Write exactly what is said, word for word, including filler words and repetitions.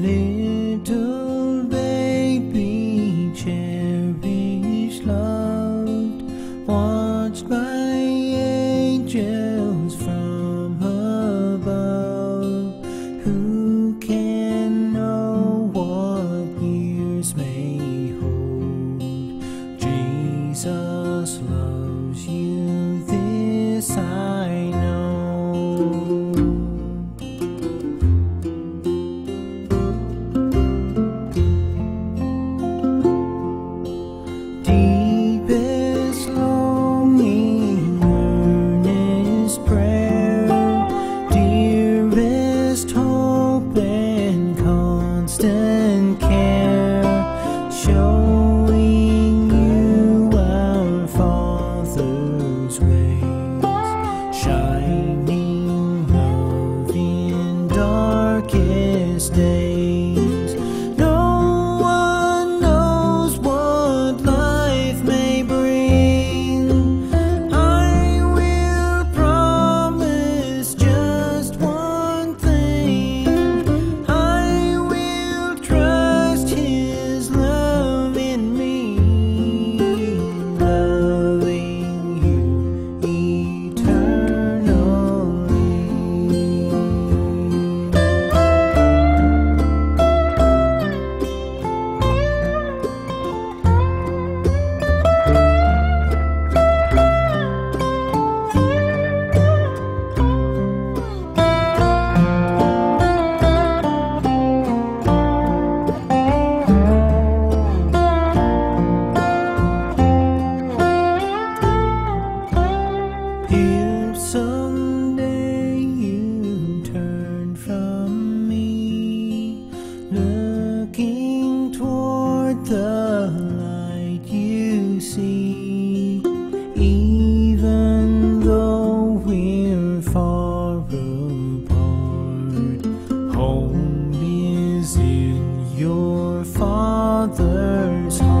Little baby, cherished, loved, watched by angels from above, who can know what years may hold? Jesus loves you, this I know. Showing you our Father's ways, shining love in darkest days. No one knows what life may bring. I will promise just one thing. I will trust His love. Someday you turn from me, looking toward the light you see. Even though we're far apart, home is in your Father's heart.